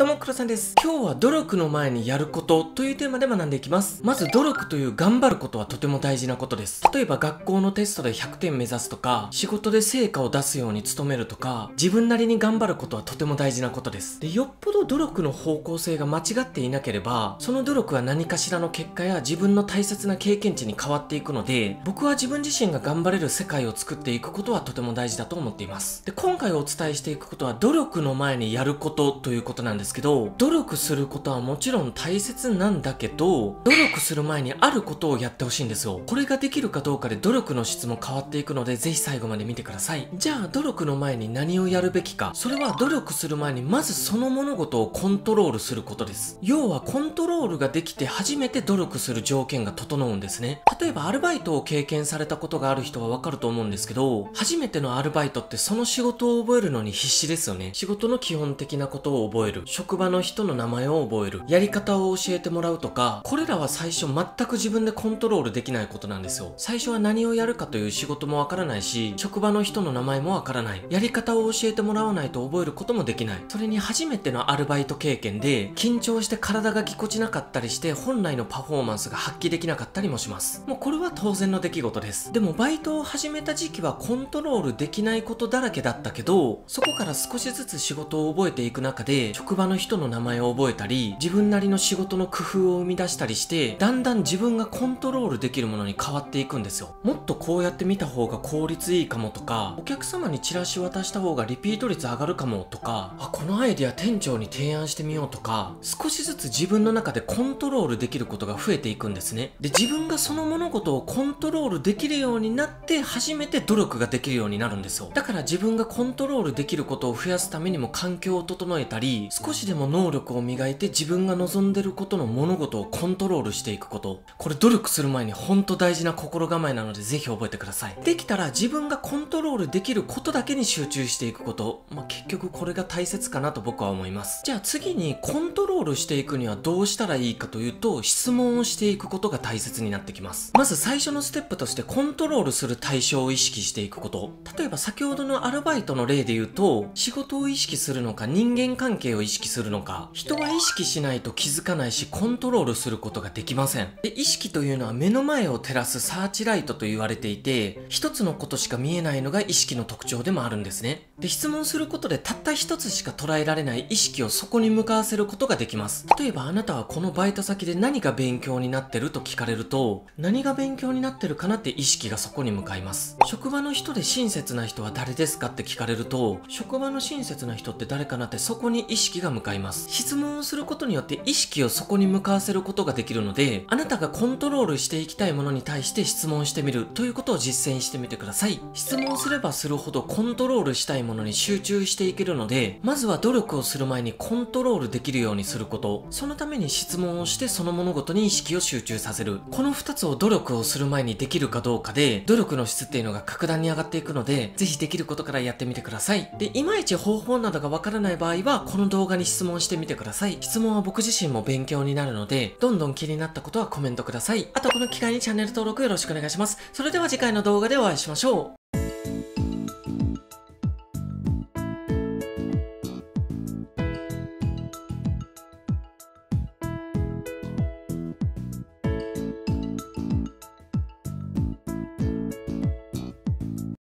どうも、黒さんです。今日は努力の前にやることというテーマで学んでいきます。まず努力という頑張ることはとても大事なことです。例えば学校のテストで100点目指すとか、仕事で成果を出すように努めるとか、自分なりに頑張ることはとても大事なことです。で、よっぽど努力の方向性が間違っていなければ、その努力は何かしらの結果や自分の大切な経験値に変わっていくので、僕は自分自身が頑張れる世界を作っていくことはとても大事だと思っています。で、今回お伝えしていくことは努力の前にやることということなんですけど、努力することはもちろん大切なんだけど、努力する前にあることをやってほしいんですよ。これができるかどうかで努力の質も変わっていくので、ぜひ最後まで見てください。じゃあ努力の前に何をやるべきか。それは努力する前にまずその物事をコントロールすることです。要はコントロールができて初めて努力する条件が整うんですね。例えばアルバイトを経験されたことがある人はわかると思うんですけど、初めてのアルバイトってその仕事を覚えるのに必死ですよね。仕事の基本的なことを覚える、職場の人の名前を覚える、やり方を教えてもらうとか、これらは最初全く自分でコントロールできないことなんですよ。最初は何をやるかという仕事もわからないし、職場の人の名前もわからない、やり方を教えてもらわないと覚えることもできない。それに初めてのアルバイト経験で緊張して体がぎこちなかったりして、本来のパフォーマンスが発揮できなかったりもします。もうこれは当然の出来事です。でもバイトを始めた時期はコントロールできないことだらけだったけど、そこから少しずつ仕事を覚えていく中で、職場の人の名前を覚えたり、自分なりの仕事の工夫を生み出したりして、だんだん自分がコントロールできるものに変わっていくんですよ。もっとこうやって見た方が効率いいかもとか、お客様にチラシ渡した方がリピート率上がるかもとか、あ、このアイディア店長に提案してみようとか、少しずつ自分の中でコントロールできることが増えていくんですね。で、自分がその物事をコントロールできるようになって初めて努力ができるようになるんですよ。だから自分がコントロールできることを増やすためにも環境を整えたり、少しでも能力を磨いて自分が望んでることの物事をコントロールしていくこと、これ努力する前にほんと大事な心構えなので、ぜひ覚えてください。できたら自分がコントロールできることだけに集中していくこと、結局これが大切かなと僕は思います。じゃあ次にコントロールしていくにはどうしたらいいかというと、質問をしていくことが大切になってきます。まず最初のステップとして、コントロールする対象を意識していくこと。例えば先ほどのアルバイトの例で言うと、仕事を意識するのか人間関係を意識するのか、人は意識しないと気づかないし、コントロールすることができません。で、意識というのは目の前を照らすサーチライトと言われていて、一つのことしか見えないのが意識の特徴でもあるんですね。で、質問することでたった一つしか捉えられない意識をそこに向かわせることができます。例えばあなたはこのバイト先で何が勉強になってると聞かれると、何が勉強になってるかなって意識がそこに向かいます。職場の人で親切な人は誰ですかって聞かれると、職場の親切な人って誰かなってそこに意識が向かいます。質問をすることによって意識をそこに向かわせることができるので、あなたがコントロールしていきたいものに対して質問してみるということを実践してみてください。質問すればするほどコントロールしたいものに集中していけるので、まずは努力をする前にコントロールできるようにすること、そのために質問をしてその物事に意識を集中させる、この2つを努力をする前にできるかどうかで努力の質っていうのが格段に上がっていくので、ぜひできることからやってみてください。で、いまいち方法などがわからない場合はこの動画に質問してみてください。質問は僕自身も勉強になるので、どんどん気になったことはコメントください。あとこの機会にチャンネル登録よろしくお願いします。それでは次回の動画でお会いしましょう。